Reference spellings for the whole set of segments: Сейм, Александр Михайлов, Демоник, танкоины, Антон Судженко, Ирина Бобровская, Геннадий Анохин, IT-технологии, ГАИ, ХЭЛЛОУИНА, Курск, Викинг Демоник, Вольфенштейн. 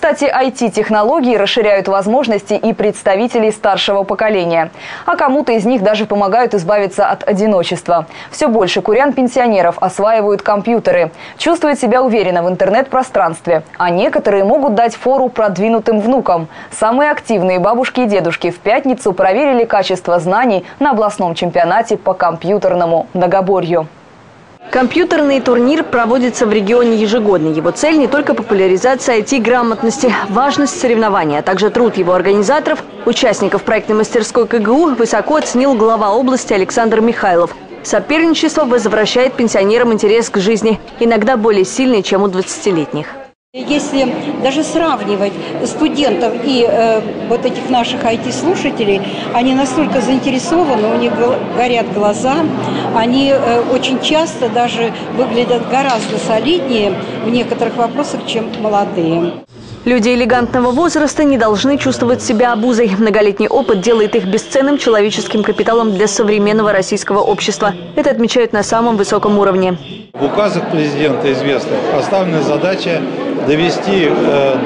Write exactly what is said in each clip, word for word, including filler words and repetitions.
Кстати, ай ти-технологии расширяют возможности и представителей старшего поколения. А кому-то из них даже помогают избавиться от одиночества. Все больше курян-пенсионеров осваивают компьютеры, чувствуют себя уверенно в интернет-пространстве. А некоторые могут дать фору продвинутым внукам. Самые активные бабушки и дедушки в пятницу проверили качество знаний на областном чемпионате по компьютерному многоборью. Компьютерный турнир проводится в регионе ежегодно. Его цель не только популяризация ай ти-грамотности, важность соревнования, а также труд его организаторов, участников проектной мастерской ка гэ у, высоко оценил глава области Александр Михайлов. Соперничество возвращает пенсионерам интерес к жизни, иногда более сильный, чем у двадцатилетних. Если даже сравнивать студентов и э, вот этих наших ай ти-слушателей, они настолько заинтересованы, у них горят глаза, они э, очень часто даже выглядят гораздо солиднее в некоторых вопросах, чем молодые. Люди элегантного возраста не должны чувствовать себя обузой. Многолетний опыт делает их бесценным человеческим капиталом для современного российского общества. Это отмечают на самом высоком уровне. В указах президента известных поставлена задача довести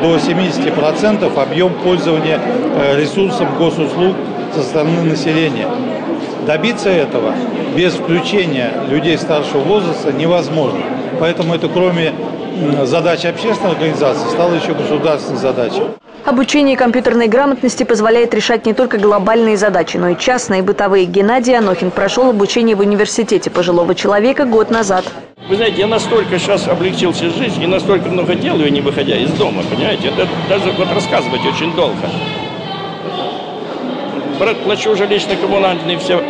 до семидесяти процентов объем пользования ресурсом госуслуг со стороны населения. Добиться этого без включения людей старшего возраста невозможно. Поэтому это кроме задача общественной организации стала еще государственной задачей. Обучение компьютерной грамотности позволяет решать не только глобальные задачи, но и частные бытовые. Геннадий Анохин прошел обучение в университете пожилого человека год назад. Вы знаете, я настолько сейчас облегчился жизнь и настолько много делаю, не выходя из дома, понимаете? Это даже вот рассказывать очень долго. Плачу уже лично-коммунальные все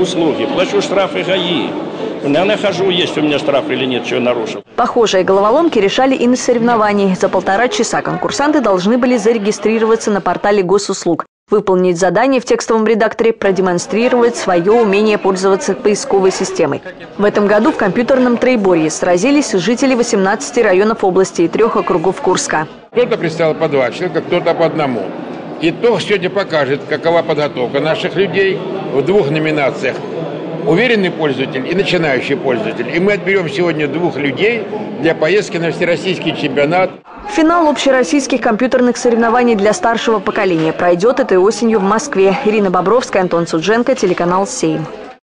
услуги, плачу штрафы ГАИ. Я нахожу, есть у меня штраф или нет, что я нарушил. Похожие головоломки решали и на соревновании. За полтора часа конкурсанты должны были зарегистрироваться на портале госуслуг, выполнить задание в текстовом редакторе, продемонстрировать свое умение пользоваться поисковой системой. В этом году в компьютерном троеборье сразились жители восемнадцати районов области и трех округов Курска. Кто-то представил по два человека, кто-то по одному. Итог сегодня покажет, какова подготовка наших людей в двух номинациях. Уверенный пользователь и начинающий пользователь. И мы отберем сегодня двух людей для поездки на всероссийский чемпионат. Финал общероссийских компьютерных соревнований для старшего поколения пройдет этой осенью в Москве. Ирина Бобровская, Антон Судженко, телеканал «Сейм».